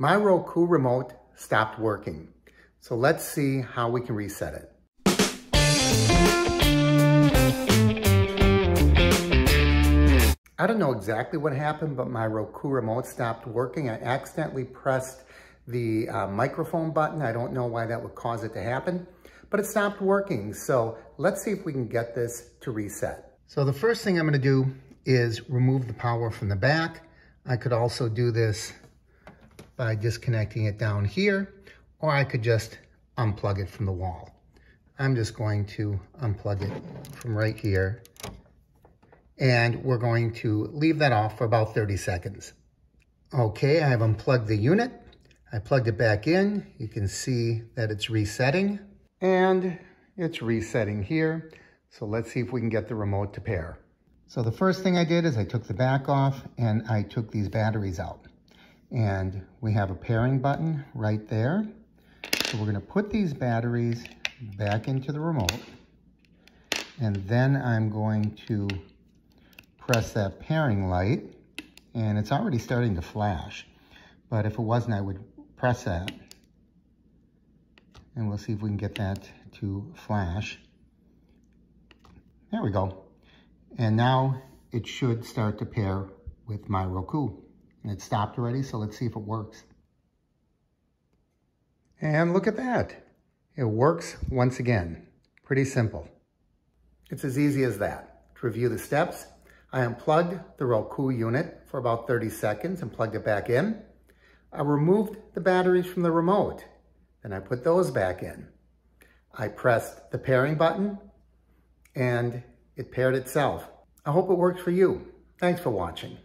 My Roku remote stopped working. So let's see how we can reset it. I don't know exactly what happened, but my Roku remote stopped working. I accidentally pressed the microphone button. I don't know why that would cause it to happen, but it stopped working. So let's see if we can get this to reset. So the first thing I'm gonna do is remove the power from the back. I could also do this by disconnecting it down here, or I could just unplug it from the wall. I'm just going to unplug it from right here, and we're going to leave that off for about 30 seconds. Okay, I have unplugged the unit. I plugged it back in. You can see that it's resetting, and it's resetting here. So let's see if we can get the remote to pair. So the first thing I did is I took the back off and I took these batteries out. And we have a pairing button right there. So we're gonna put these batteries back into the remote, and then I'm going to press that pairing light, and it's already starting to flash. But if it wasn't, I would press that, and we'll see if we can get that to flash. There we go. And now it should start to pair with my Roku. And it stopped already, so let's see if it works. And look at that. It works once again. Pretty simple. It's as easy as that. To review the steps, I unplugged the Roku unit for about 30 seconds and plugged it back in. I removed the batteries from the remote, then I put those back in. I pressed the pairing button, and it paired itself. I hope it worked for you. Thanks for watching.